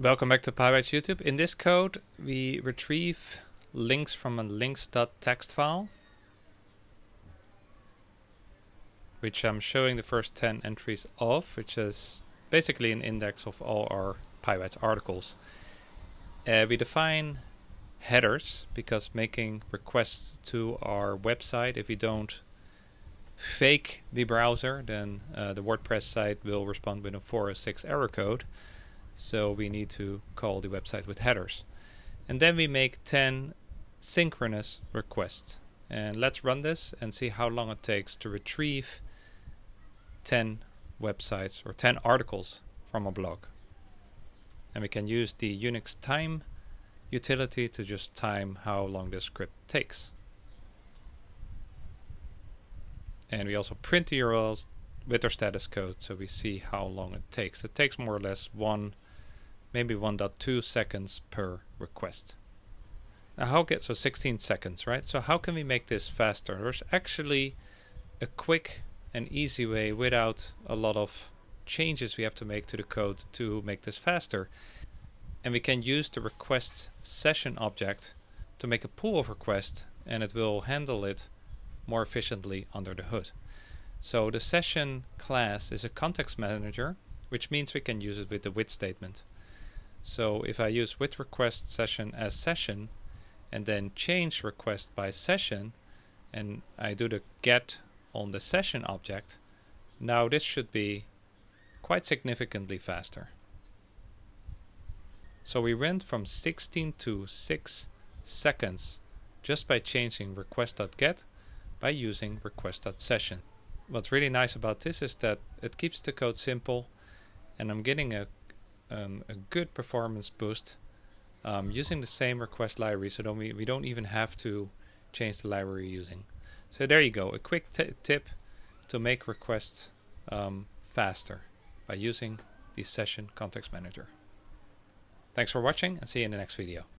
Welcome back to PyBites YouTube. In this code, we retrieve links from a links.txt file, which I'm showing the first 10 entries of, which is basically an index of all our PyBites articles. We define headers because making requests to our website, if we don't fake the browser, then the WordPress site will respond with a 406 error code. So we need to call the website with headers. And then we make 10 synchronous requests. And let's run this and see how long it takes to retrieve 10 websites or 10 articles from a blog. And we can use the Unix time utility to just time how long this script takes. And we also print the URLs with our status code, so we see how long it takes. It takes more or less maybe 1.2 seconds per request. Now, so 16 seconds, right? So how can we make this faster? There's actually a quick and easy way without a lot of changes we have to make to the code to make this faster. And we can use the requests session object to make a pool of requests, and it will handle it more efficiently under the hood. So the session class is a context manager, which means we can use it with the with statement. So if I use with request session as session, and then change request by session, and I do the get on the session object, now this should be quite significantly faster. So we went from 16 to 6 seconds just by changing request.get by using request.session. What's really nice about this is that it keeps the code simple, and I'm getting a good performance boost using the same request library, so we don't even have to change the library we're using. So there you go, a quick tip to make requests faster by using the Session Context Manager. Thanks for watching, and see you in the next video.